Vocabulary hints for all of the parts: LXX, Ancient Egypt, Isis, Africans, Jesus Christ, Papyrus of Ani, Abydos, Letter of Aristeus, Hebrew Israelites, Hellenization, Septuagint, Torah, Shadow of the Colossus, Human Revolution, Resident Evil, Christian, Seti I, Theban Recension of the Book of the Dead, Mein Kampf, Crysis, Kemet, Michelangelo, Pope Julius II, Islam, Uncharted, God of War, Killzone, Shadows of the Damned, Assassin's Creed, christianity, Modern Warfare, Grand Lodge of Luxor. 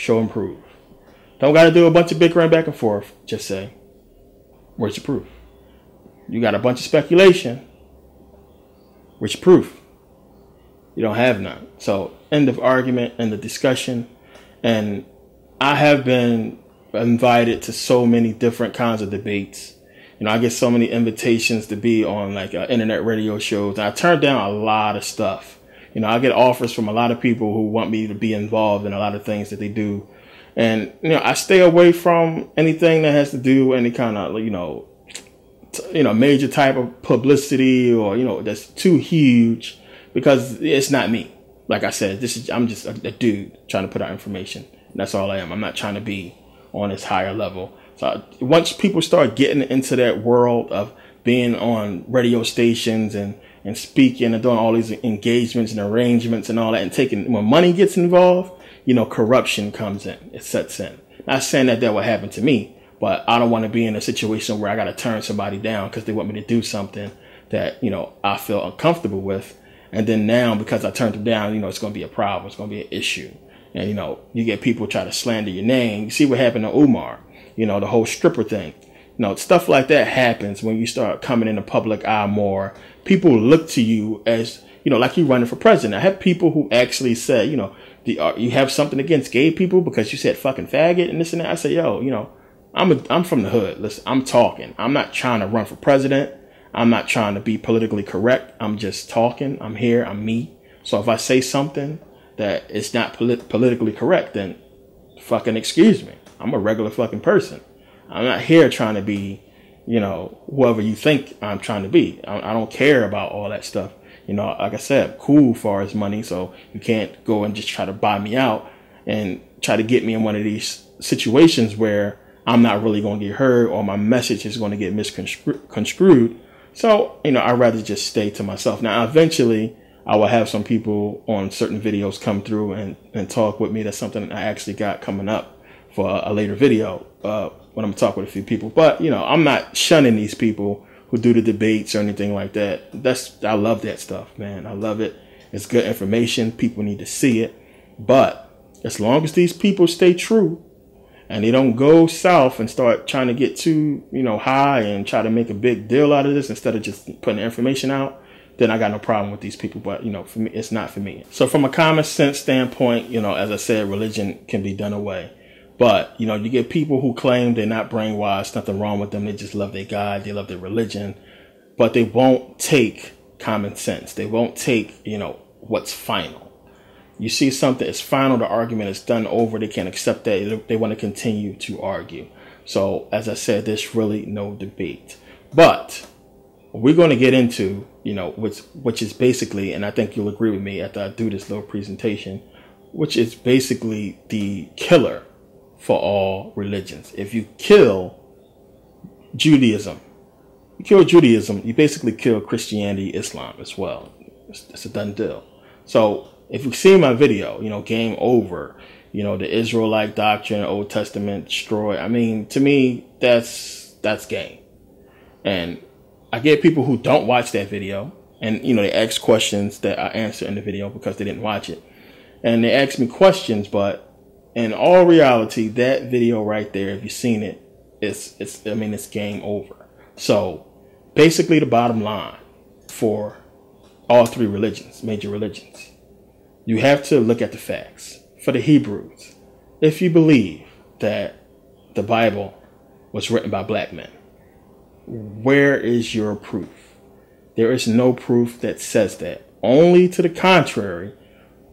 show and prove. Don't got to do a bunch of bickering back and forth. Just say, where's the proof? You got a bunch of speculation. Where's your proof? You don't have none. So end of argument, end of discussion. And I have been invited to so many different kinds of debates. You know, I get so many invitations to be on like internet radio shows. And I turn down a lot of stuff. You know, I get offers from a lot of people who want me to be involved in a lot of things that they do. And, you know, I stay away from anything that has to do with any kind of, you know, major type of publicity or, you know, that's too huge, because it's not me. Like I said, this is, I'm just a dude trying to put out information. And that's all I am. I'm not trying to be on this higher level. So once people start getting into that world of being on radio stations and speaking and doing all these engagements and arrangements and all that, and taking, when money gets involved, you know, corruption comes in, it sets in. Not saying that that would happen to me, but I don't want to be in a situation where I got to turn somebody down because they want me to do something that, you know, I feel uncomfortable with. And then now, because I turned them down, you know, it's going to be a problem. It's going to be an issue. And, you know, you get people try to slander your name. You see what happened to Umar, you know, the whole stripper thing. You know, stuff like that happens when you start coming in the public eye more. People look to you as, you know, like you're running for president. I have people who actually said, you know, you have something against gay people because you said fucking faggot and this and that. I say, yo, you know, I'm from the hood. Listen, I'm talking. I'm not trying to run for president. I'm not trying to be politically correct. I'm just talking. I'm here. I'm me. So if I say something that is not politically correct, then fucking excuse me. I'm a regular fucking person. I'm not here trying to be, you know, whoever you think I'm trying to be. I don't care about all that stuff. You know, like I said, I'm cool as far as money, so you can't go and just try to buy me out and try to get me in one of these situations where I'm not really going to get heard or my message is going to get misconstrued. So, you know, I'd rather just stay to myself. Now, eventually, I will have some people on certain videos come through and talk with me. That's something I actually got coming up for a later video when I'm talking with a few people. But, you know, I'm not shunning these people who do the debates or anything like that. I love that stuff, man. I love it. It's good information. People need to see it. But as long as these people stay true and they don't go south and start trying to get too, you know, high and try to make a big deal out of this instead of just putting the information out, then I got no problem with these people. But, you know, for me, it's not for me. So from a common sense standpoint, you know, as I said, religion can be done away. But, you know, you get people who claim they're not brainwashed, nothing wrong with them. They just love their God. They love their religion. But they won't take common sense. They won't take, you know, what's final. You see something is final. The argument is done over. They can't accept that. They want to continue to argue. So, as I said, there's really no debate. But we're going to get into, you know, which is basically, and I think you'll agree with me after I do this little presentation, which is basically the killer for all religions. If you kill Judaism, you basically kill Christianity, Islam as well. It's a done deal. So if you see my video, you know, game over. You know, the Israelite doctrine, Old Testament destroy. I mean, to me, that's game. And I get people who don't watch that video, and you know, they ask questions that I answer in the video because they didn't watch it, and they ask me questions, but in all reality, that video right there, if you've seen it, I mean, it's game over. So basically the bottom line for all three religions, major religions, you have to look at the facts. For the Hebrews, if you believe that the Bible was written by black men, where is your proof? There is no proof that says that. Only to the contrary,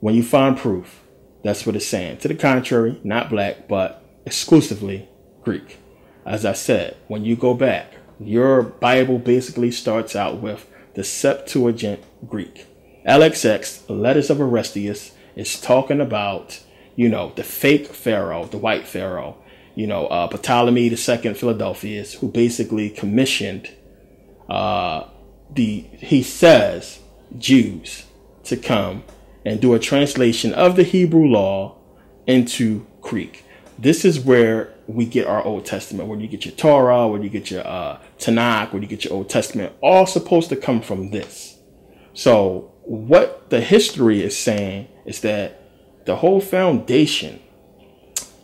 when you find proof, that's what it's saying. To the contrary, not black, but exclusively Greek. As I said, when you go back, your Bible basically starts out with the Septuagint Greek. LXX, Letters of Aristeus, is talking about, you know, the fake pharaoh, the white pharaoh, you know, Ptolemy II Philadelphus, who basically commissioned, he says, Jews to come and do a translation of the Hebrew law into Greek. This is where we get our Old Testament, where you get your Torah, where you get your Tanakh, where you get your Old Testament, all supposed to come from this. So what the history is saying is that the whole foundation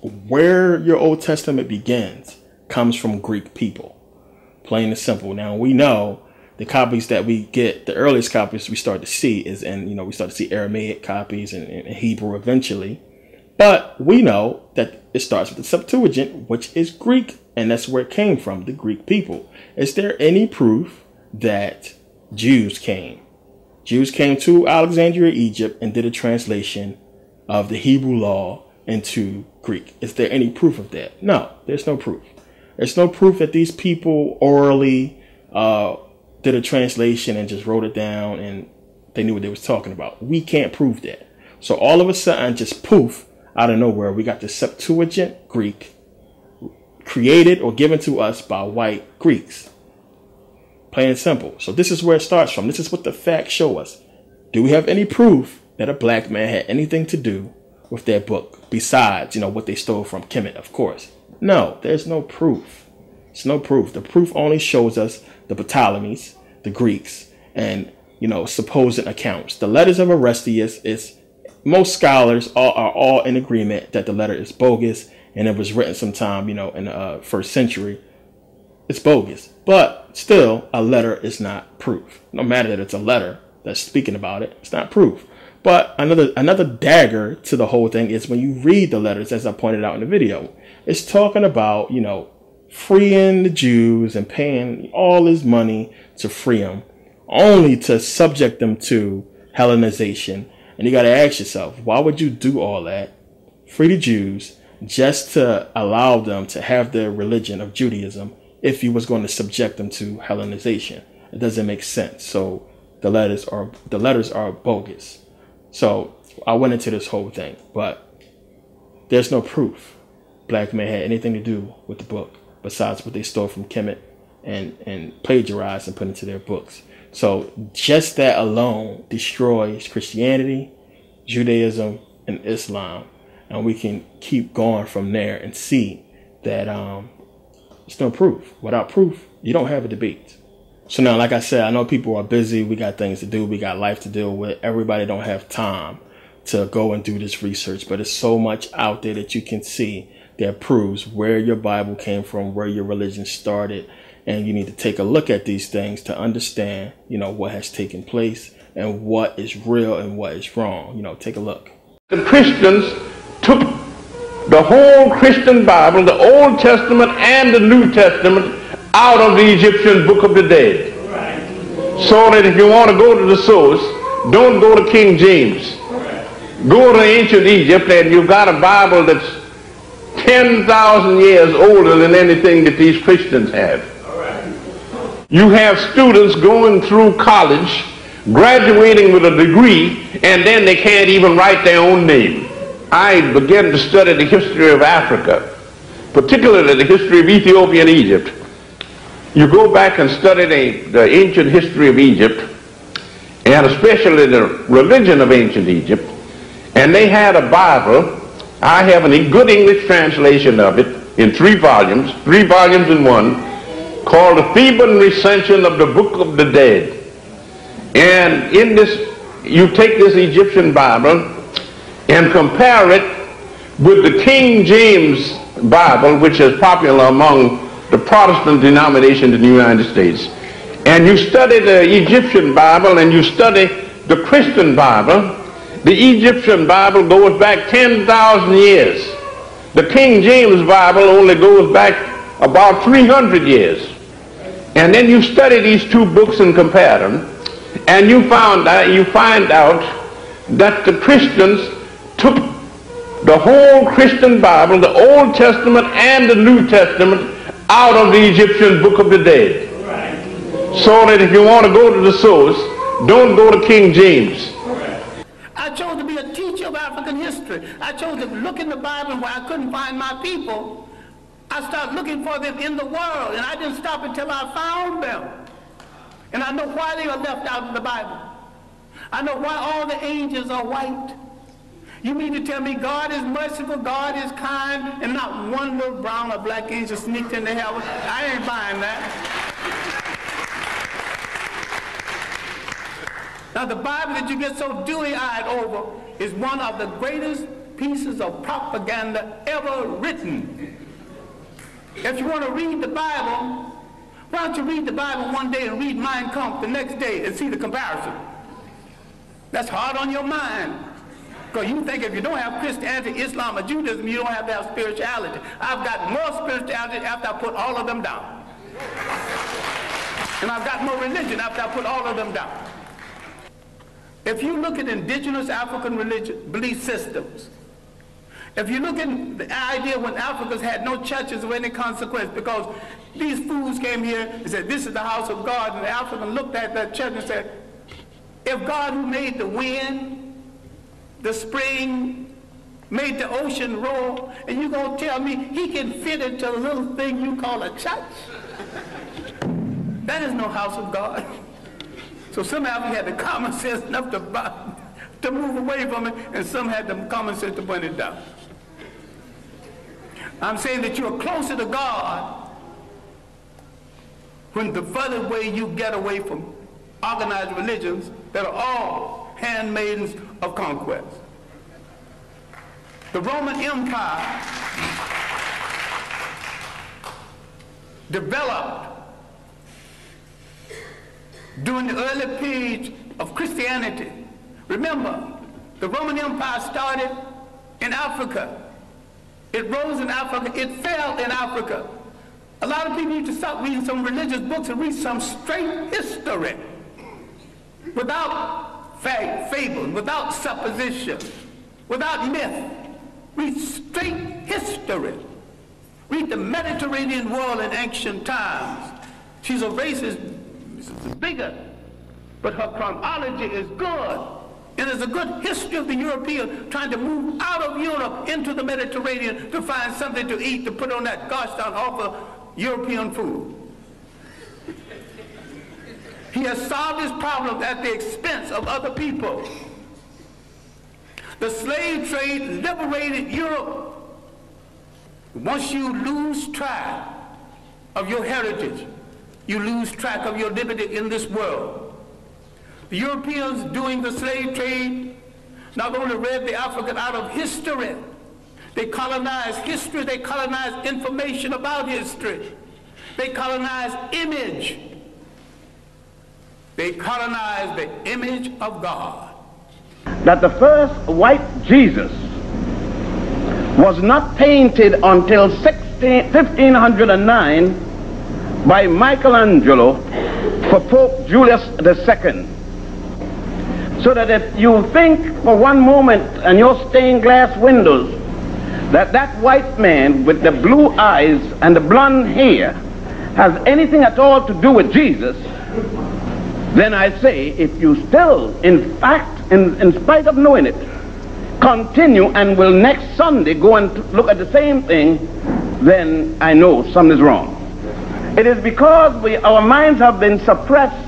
where your Old Testament begins comes from Greek people, plain and simple. Now, we know the copies that we get, the earliest copies we start to see is, and, you know, we start to see Aramaic copies and Hebrew eventually. But we know that it starts with the Septuagint, which is Greek, and that's where it came from, the Greek people. Is there any proof that Jews came? Jews came to Alexandria, Egypt, and did a translation of the Hebrew law into Greek. Is there any proof of that? No, there's no proof. There's no proof that these people orally did a translation and just wrote it down and they knew what they was talking about. We can't prove that. So all of a sudden, just poof, out of nowhere, we got the Septuagint Greek created or given to us by white Greeks. Plain and simple. So this is where it starts from. This is what the facts show us. Do we have any proof that a black man had anything to do with that book besides, you know, what they stole from Kemet, of course? No, there's no proof. It's no proof. The proof only shows us the Ptolemies, the Greeks, and, you know, supposed accounts. The letters of Aristeus is, most scholars are all in agreement that the letter is bogus and it was written sometime, you know, in the first century. It's bogus, but still a letter is not proof. No matter that it's a letter that's speaking about it, it's not proof. But another dagger to the whole thing is when you read the letters, as I pointed out in the video, it's talking about, you know, freeing the Jews and paying all this money to free them, only to subject them to Hellenization. And you got to ask yourself, why would you do all that? Free the Jews just to allow them to have their religion of Judaism if you was going to subject them to Hellenization. It doesn't make sense. So the letters are bogus. So I went into this whole thing, but there's no proof black men had anything to do with the book besides what they stole from Kemet and plagiarized and put into their books. So just that alone destroys Christianity, Judaism, and Islam. And we can keep going from there and see that it's no proof. Without proof, you don't have a debate. So now, like I said, I know people are busy. We got things to do. We got life to deal with. Everybody don't have time to go and do this research. But it's so much out there that you can see that proves where your Bible came from, where your religion started. And you need to take a look at these things to understand, you know, what has taken place and what is real and what is wrong. You know, take a look. The Christians took the whole Christian Bible, the Old Testament and the New Testament, out of the Egyptian Book of the Dead. So that if you want to go to the source, don't go to King James. Go to ancient Egypt and you've got a Bible that's 10,000 years older than anything that these Christians have. You have students going through college, graduating with a degree, and then they can't even write their own name. I began to study the history of Africa, particularly the history of Ethiopia and Egypt. You go back and study the ancient history of Egypt, and especially the religion of ancient Egypt, and they had a Bible. I have a good English translation of it in three volumes in one, called the Theban Recension of the Book of the Dead. And in this, you take this Egyptian Bible and compare it with the King James Bible, which is popular among the Protestant denominations in the United States. And you study the Egyptian Bible and you study the Christian Bible. The Egyptian Bible goes back 10,000 years. The King James Bible only goes back about 300 years. And then you study these two books and compare them, and you find out that the Christians took the whole Christian Bible, the Old Testament and the New Testament, out of the Egyptian Book of the Dead. So that if you want to go to the source, don't go to King James. I chose to be a teacher of African history. I chose to look in the Bible where I couldn't find my people. I started looking for them in the world, and I didn't stop until I found them. And I know why they are left out of the Bible. I know why all the angels are white. You mean to tell me God is merciful, God is kind, and not one little brown or black angel sneaked into heaven? I ain't buying that. Now, the Bible that you get so dewy-eyed over is one of the greatest pieces of propaganda ever written. If you want to read the Bible, why don't you read the Bible one day and read Mein Kampf the next day and see the comparison? That's hard on your mind. Because you think if you don't have Christianity, Islam, or Judaism, you don't have that spirituality. I've got more spirituality after I put all of them down. And I've got more religion after I put all of them down. If you look at indigenous African religion, belief systems, if you look at the idea when Africans had no churches of any consequence because these fools came here and said, this is the house of God, and the African looked at that church and said, if God who made the wind, the spring, made the ocean roar, and you're going to tell me he can fit into a little thing you call a church? That is no house of God. So some of them had the common sense enough to move away from it, and some had the common sense to burn it down. I'm saying that you're closer to God when the further way you get away from organized religions that are all handmaidens of conquest. The Roman Empire developed during the early period of Christianity. Remember, the Roman Empire started in Africa. It rose in Africa. It fell in Africa. A lot of people need to stop reading some religious books and read some straight history without fable, without supposition, without myth. Read straight history. Read the Mediterranean world in ancient times. She's a racist bigot, but her chronology is good. It is a good history of the European trying to move out of Europe into the Mediterranean to find something to eat to put on that gosh darn awful European food. He has solved his problems at the expense of other people. The slave trade liberated Europe. Once you lose track of your heritage, you lose track of your liberty in this world. The Europeans doing the slave trade not only read the African out of history, they colonized history, they colonized information about history, they colonized image. They colonized the image of God. That the first white Jesus was not painted until 1509 by Michelangelo for Pope Julius II. So that if you think for one moment in your stained glass windows that that white man with the blue eyes and the blonde hair has anything at all to do with Jesus, then I say, if you still, in fact, in spite of knowing it, continue and will next Sunday go and look at the same thing, then I know something is wrong. It is because our minds have been suppressed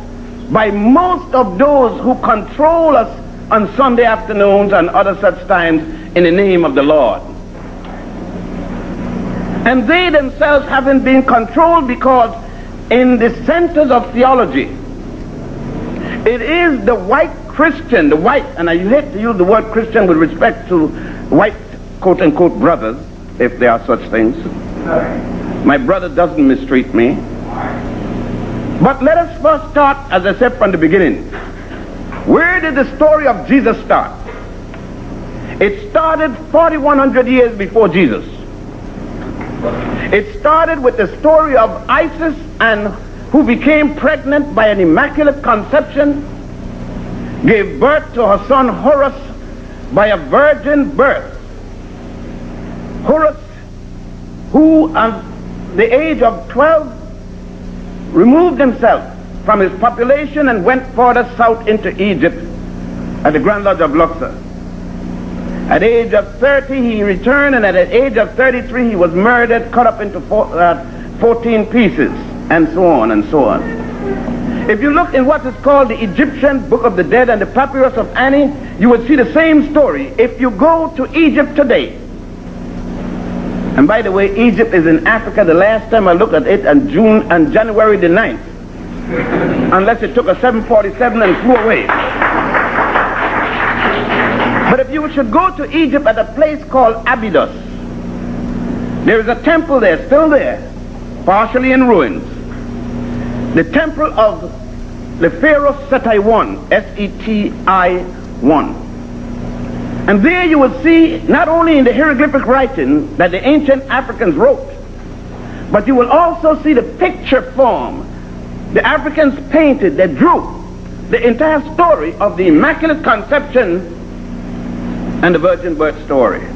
by most of those who control us on Sunday afternoons and other such times in the name of the Lord. And they themselves haven't been controlled because in the centers of theology, it is the white Christian, the white, and I hate to use the word Christian with respect to white quote-unquote brothers, if there are such things. My brother doesn't mistreat me. But let us first start, as I said from the beginning, where did the story of Jesus start? It started 4,100 years before Jesus. It started with the story of Isis and who became pregnant by an immaculate conception, gave birth to her son Horus by a virgin birth. Horus, who at the age of 12 removed himself from his population and went further south into Egypt at the Grand Lodge of Luxor. At the age of 30 he returned, and at the age of 33 he was murdered, cut up into 14 pieces. And so on and so on. If you look in what is called the Egyptian Book of the Dead and the Papyrus of Ani, you would see the same story. If you go to Egypt today, and by the way, Egypt is in Africa. The last time I looked at it, on June and January the 9th, unless it took a 747 and flew away. But if you should go to Egypt at a place called Abydos, there is a temple there, still there, partially in ruins. The temple of the pharaoh Seti I, S-E-T-I-1. And there you will see not only in the hieroglyphic writing that the ancient Africans wrote, but you will also see the picture form the Africans painted that drew the entire story of the Immaculate Conception and the Virgin Birth story.